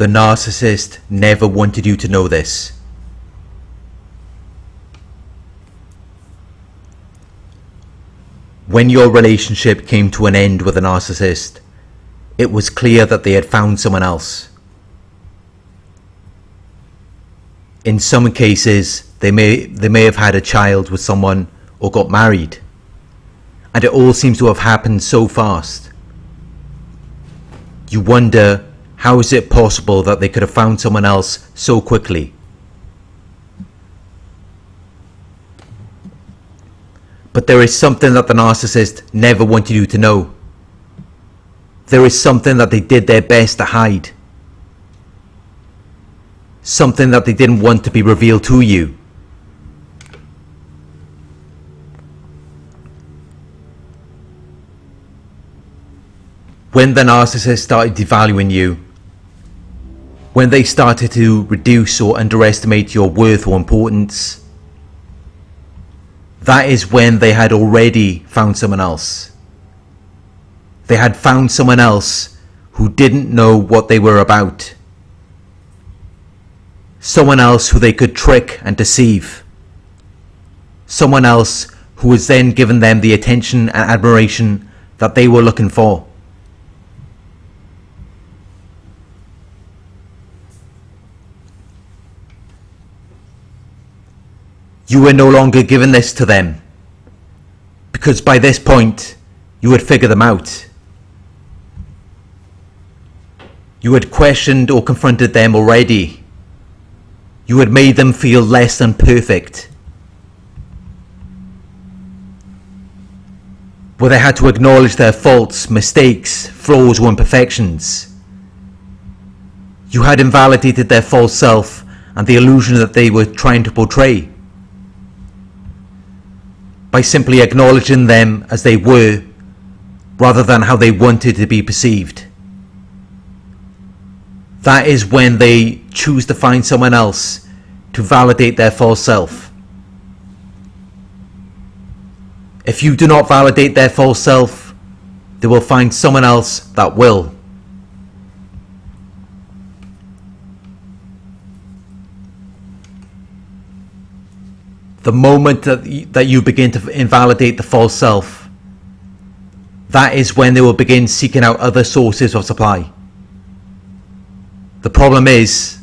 The narcissist never wanted you to know this. When your relationship came to an end with a narcissist, it was clear that they had found someone else. In some cases, they may have had a child with someone or got married, and it all seems to have happened so fast. You wonder, how is it possible that they could have found someone else so quickly? But there is something that the narcissist never wanted you to know. There is something that they did their best to hide. Something that they didn't want to be revealed to you. When the narcissist started devaluing you, when they started to reduce or underestimate your worth or importance, that is when they had already found someone else. They had found someone else who didn't know what they were about. Someone else who they could trick and deceive. Someone else who was then giving them the attention and admiration that they were looking for. You were no longer giving this to them, because by this point you had figured them out. You had questioned or confronted them already. You had made them feel less than perfect. Where they had to acknowledge their faults, mistakes, flaws or imperfections. You had invalidated their false self and the illusion that they were trying to portray. By simply acknowledging them as they were, rather than how they wanted to be perceived. That is when they choose to find someone else to validate their false self. If you do not validate their false self, they will find someone else that will. The moment that you begin to invalidate the false self, that is when they will begin seeking out other sources of supply. The problem is,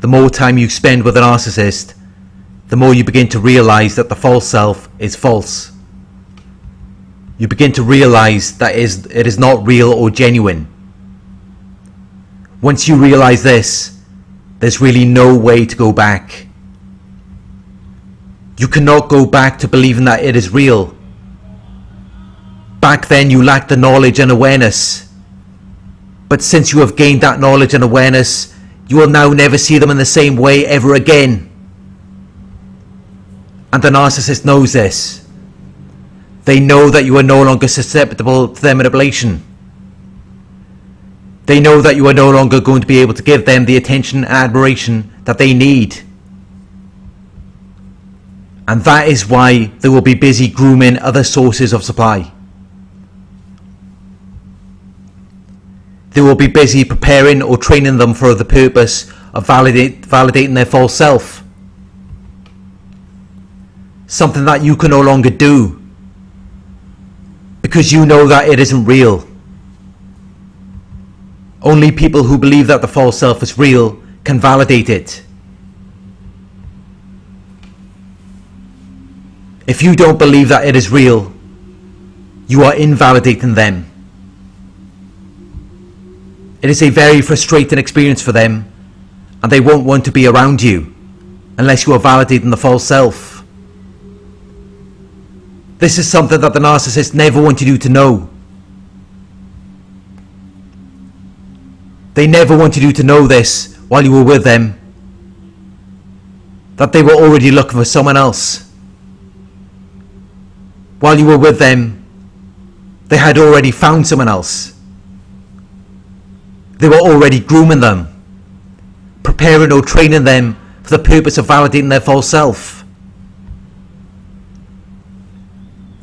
the more time you spend with a narcissist, the more you begin to realize that the false self is false. You begin to realize that it is not real or genuine. Once you realize this, there's really no way to go back. You cannot go back to believing that it is real. Back then you lacked the knowledge and awareness. But since you have gained that knowledge and awareness, you will now never see them in the same way ever again. And the narcissist knows this. They know that you are no longer susceptible to their manipulation. They know that you are no longer going to be able to give them the attention and admiration that they need. And that is why they will be busy grooming other sources of supply. They will be busy preparing or training them for the purpose of validating their false self. Something that you can no longer do, because you know that it isn't real. Only people who believe that the false self is real can validate it. If you don't believe that it is real, you are invalidating them. It is a very frustrating experience for them, and they won't want to be around you unless you are validating the false self. This is something that the narcissist never wanted you to know. They never wanted you to know this while you were with them, that they were already looking for someone else. While you were with them, they had already found someone else. They were already grooming them, preparing or training them for the purpose of validating their false self.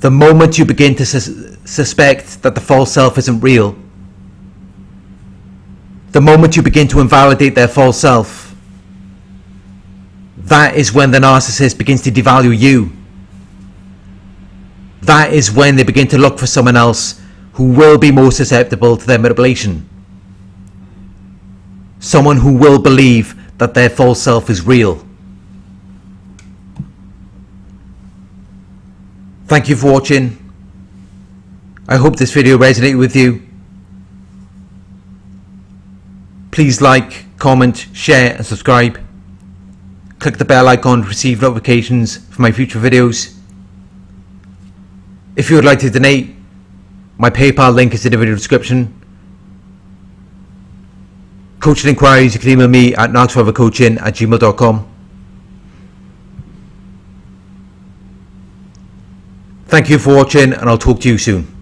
The moment you begin to suspect that the false self isn't real, the moment you begin to invalidate their false self, that is when the narcissist begins to devalue you. That is when they begin to look for someone else who will be more susceptible to their manipulation. Someone who will believe that their false self is real. Thank you for watching. I hope this video resonated with you. Please like, comment, share and subscribe. Click the bell icon to receive notifications for my future videos. If you would like to donate, my PayPal link is in the video description. Coaching inquiries, you can email me at narcsurvivorcoaching@gmail.com. Thank you for watching, and I'll talk to you soon.